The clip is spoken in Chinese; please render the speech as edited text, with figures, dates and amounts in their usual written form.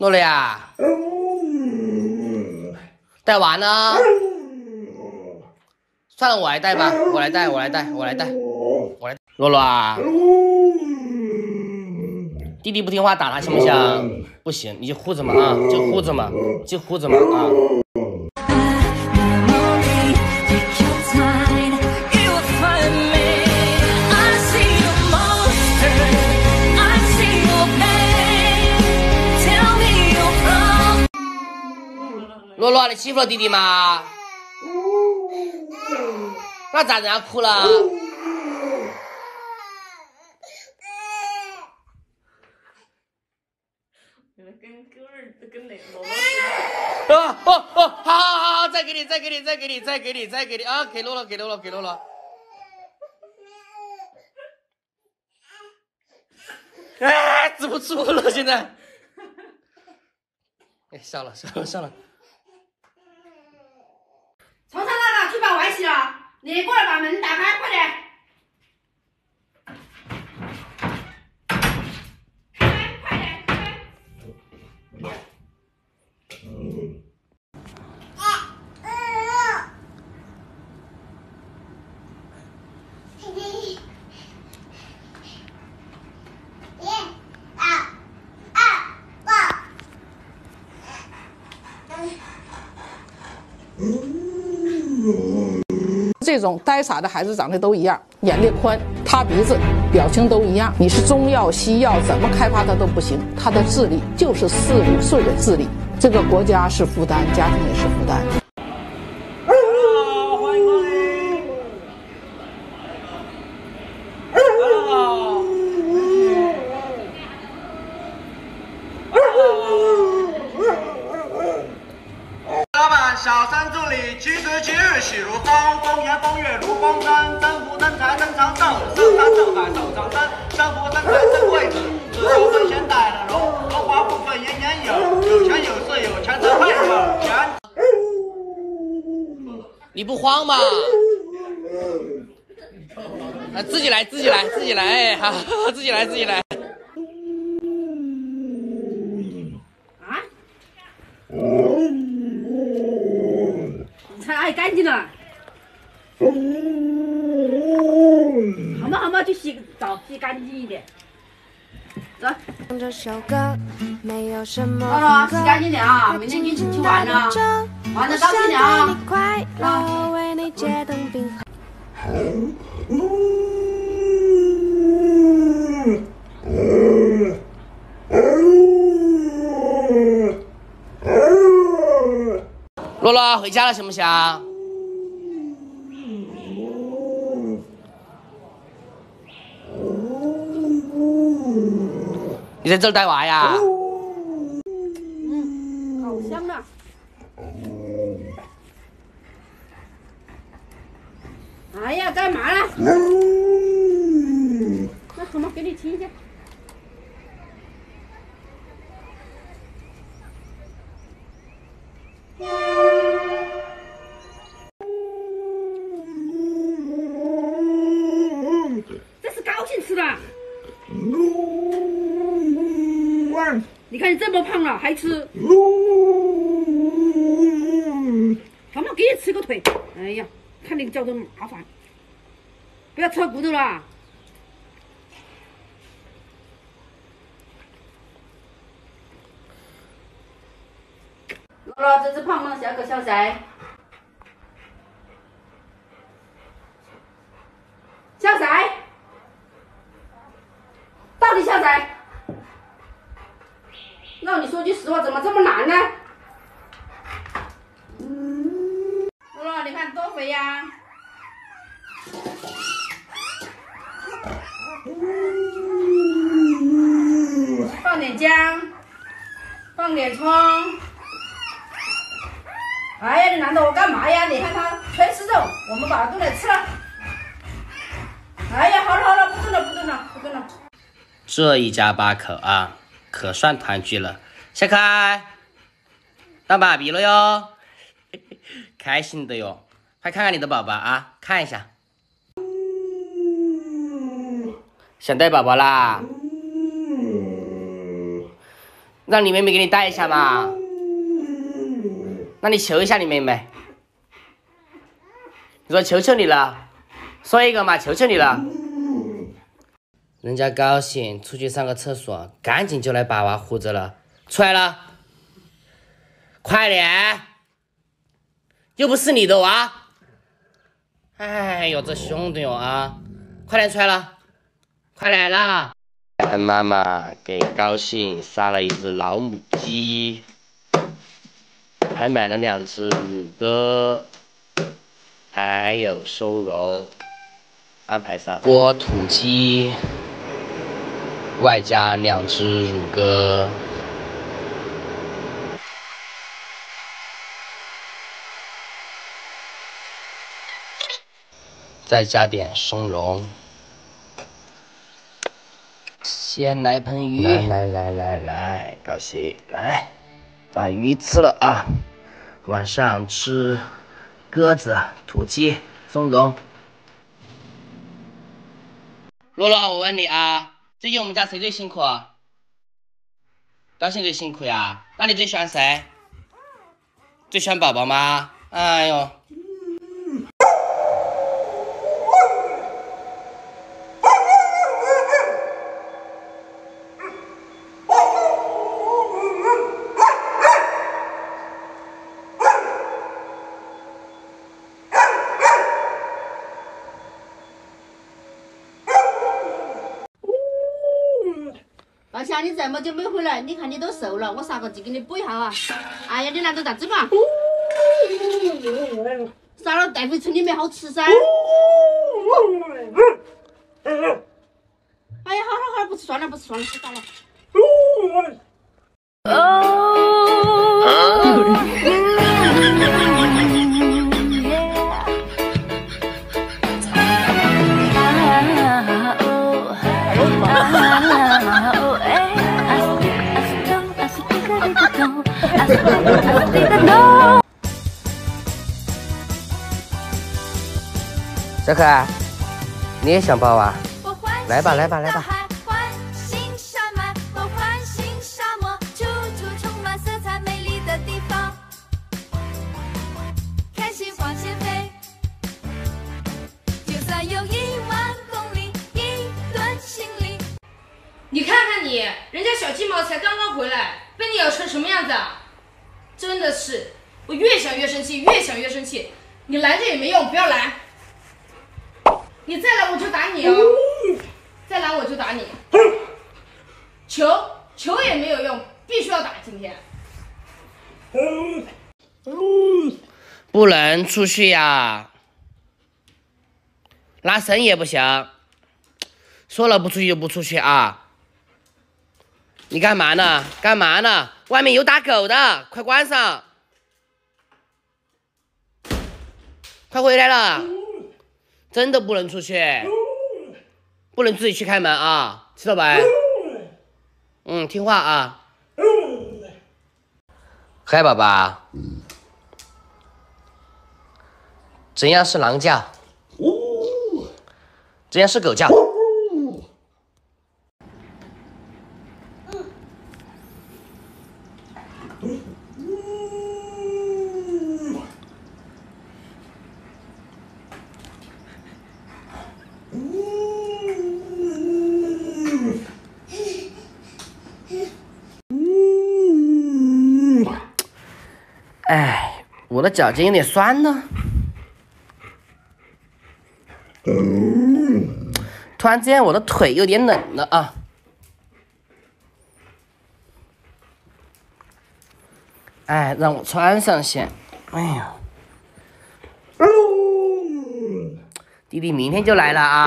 诺丽啊，带娃呢？算了，我来带吧，我来带。洛洛啊，弟弟不听话打他行不行？不行，你就护着嘛啊，就护着嘛啊。洛洛，你欺负了弟弟吗？那咋人家哭了？好，再给你啊！给洛洛。哎，止不住了现在。哎，笑了。床上那个去把碗洗了，你过来把门打开，快点。 这种呆傻的孩子长得都一样，眼裂宽、塌鼻子、表情都一样。你是中药、西药怎么开发他都不行，他的智力就是4、5岁的智力。这个国家是负担，家庭也是负担。Hello， 欢迎光临。Hello。 小山祝你吉时吉日喜如风，风言风月如风灯，登福登财登长寿，寿山寿海寿长生，生福生财生贵子，子孙孙贤逮了龙，荣华富贵年年有，有钱有势有钱真会有钱。你不慌吗？啊，自己来，哎，好，自己来。 太干净了，好嘛，去洗个澡，洗干净一点。走。这首歌没有什么。哦，洗干净点啊，明天给你去玩呢，玩的高兴点啊。洛洛回家了行不行？你在这儿带娃呀？嗯，好香啊！哎呀，干嘛呢？那什么，给你亲一下。 你看你这么胖了还吃，好嘛，给你吃个腿。哎呀，看你叫的麻烦，不要吃骨头了。洛洛，这只胖胖的小狗像谁？像谁？到底像谁？ 那你说句实话，怎么这么难呢？洛洛，你看多肥呀！放点姜，放点葱。哎呀，你拦着我干嘛呀？你看它全是肉，我们把它炖来吃了。哎呀，好了，不炖了。这一家8口啊。 可算团聚了，小可爱当爸比了哟，开心的哟！快看看你的宝宝啊，看一下，想带宝宝啦？让你妹妹给你带一下嘛。那你求一下你妹妹，你说求求你了，说一个嘛，求求你了。人家高兴出去上个厕所，赶紧就来把娃护着了。出来了，快点，又不是你的娃。哎呦，这兄弟哟啊，快点出来了，快来啦！妈妈给高兴杀了一只老母鸡，还买了2只母鸽，还有收容，安排上锅土鸡，外加2只乳鸽。再加点松茸，先来盆鱼。来，高兴，来，把鱼吃了啊！晚上吃鸽子、土鸡、松茸。洛洛，我问你啊，最近我们家谁最辛苦？高兴最辛苦呀？那你最喜欢谁？最喜欢宝宝吗？哎呦。 老乡，你怎么就没回来？你看你都瘦了，我杀个鸡给你补一下啊！哎呀，你拿走咋子嘛？杀了带回村里面好吃噻！哎呀，好了，不吃算了，不杀了。小可爱，你也想抱啊？来吧。你看看你，人家小金毛才刚刚回来，被你咬成什么样子啊！ 真的是，我越想越生气。你拦着也没用，不要拦。你再拦我就打你哦！再拦我就打你。求也没有用，必须要打今天。不能出去呀，拉绳也不行。说了不出去就不出去啊！你干嘛呢？ 外面有打狗的，快关上！快回来了，真的不能出去，不能自己去开门啊，知道吧？听话啊。嗨，宝宝，怎样是狼叫？怎样是狗叫？ 哎，我的脚尖有点酸呢。突然之间，我的腿有点冷了啊。哎，让我穿上先。哎呀，弟弟明天就来了啊。